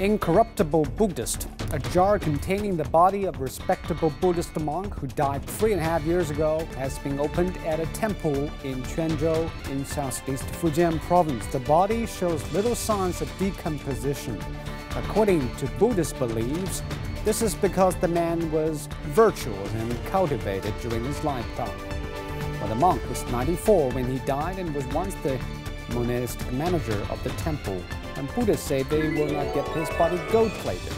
Incorruptible Buddhist, a jar containing the body of a respectable Buddhist monk who died 3.5 years ago, has been opened at a temple in Quanzhou in southeast Fujian province. The body shows little signs of decomposition. According to Buddhist beliefs, this is because the man was virtuous and cultivated during his lifetime. Well, the monk was 94 when he died and was once the monastic manager of the temple. And Buddhists say they will not get his body gold-plated.